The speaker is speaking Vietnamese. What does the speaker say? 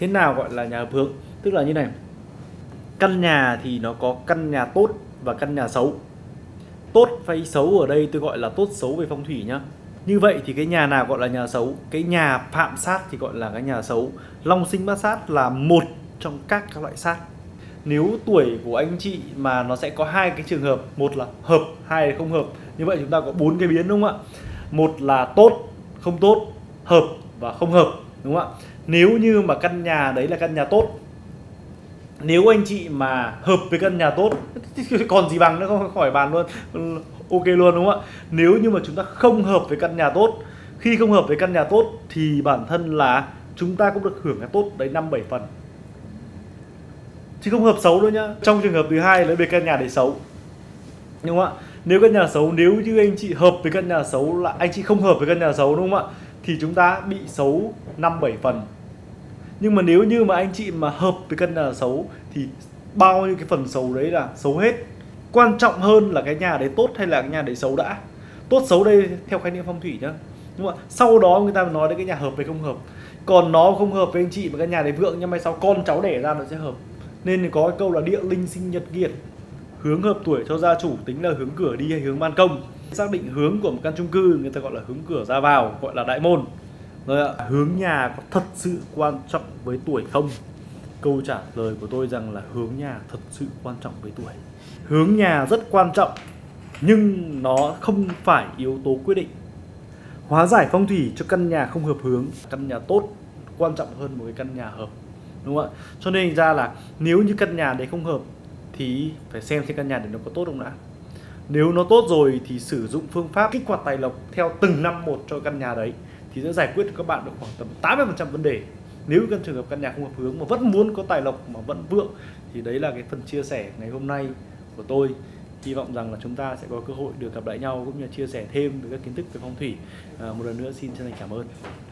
Thế nào gọi là nhà hợp hướng? Tức là như này, căn nhà thì nó có căn nhà tốt và căn nhà xấu. Tốt hay xấu ở đây tôi gọi là tốt xấu về phong thủy nhá. Như vậy thì cái nhà nào gọi là nhà xấu? Cái nhà phạm sát thì gọi là cái nhà xấu. Long sinh bát sát là một trong các loại sát. Nếu tuổi của anh chị mà nó sẽ có hai cái trường hợp, một là hợp, hai là không hợp. Như vậy chúng ta có bốn cái biến đúng không ạ? Một là tốt, không tốt, hợp và không hợp, đúng không ạ? Nếu như mà căn nhà đấy là căn nhà tốt, nếu anh chị mà hợp với căn nhà tốt còn gì bằng nữa, không khỏi bàn luôn, ok luôn đúng không ạ? Nếu như mà chúng ta không hợp với căn nhà tốt, khi không hợp với căn nhà tốt thì bản thân là chúng ta cũng được hưởng cái tốt đấy 5-7 phần, chứ không hợp xấu đâu nhá. Trong trường hợp thứ hai là về căn nhà đấy xấu, đúng không ạ? Nếu căn nhà xấu, nếu như anh chị hợp với căn nhà xấu, là anh chị không hợp với căn nhà xấu đúng không ạ, thì chúng ta bị xấu 5-7 phần. Nhưng mà nếu như mà anh chị mà hợp với căn nhà xấu thì bao nhiêu cái phần xấu đấy là xấu hết. Quan trọng hơn là cái nhà đấy tốt hay là cái nhà đấy xấu đã. Tốt xấu đây theo khái niệm phong thủy nhá. Nhưng mà sau đó người ta nói đến cái nhà hợp với không hợp. Còn nó không hợp với anh chị mà cái nhà đấy vượng, nhưng mai sau con cháu đẻ ra nó sẽ hợp. Nên có cái câu là địa linh sinh nhật kiệt. Hướng hợp tuổi cho gia chủ tính là hướng cửa đi hay hướng ban công. Xác định hướng của một căn chung cư người ta gọi là hướng cửa ra vào, gọi là đại môn. Rồi ạ, hướng nhà có thật sự quan trọng với tuổi không? Câu trả lời của tôi rằng là hướng nhà thật sự quan trọng với tuổi. Hướng nhà rất quan trọng nhưng nó không phải yếu tố quyết định. Hóa giải phong thủy cho căn nhà không hợp hướng, căn nhà tốt quan trọng hơn một cái căn nhà hợp, đúng không ạ? Cho nên ra là nếu như căn nhà đấy không hợp thì phải xem căn nhà đấy nó có tốt không đã. Nếu nó tốt rồi thì sử dụng phương pháp kích hoạt tài lộc theo từng năm một cho căn nhà đấy thì sẽ giải quyết cho các bạn được khoảng tầm 80% vấn đề. Nếu trong trường hợp căn nhà không hợp hướng mà vẫn muốn có tài lộc mà vẫn vượng thì đấy là cái phần chia sẻ ngày hôm nay của tôi. Hy vọng rằng là chúng ta sẽ có cơ hội được gặp lại nhau cũng như chia sẻ thêm về các kiến thức về phong thủy. Một lần nữa xin chân thành cảm ơn.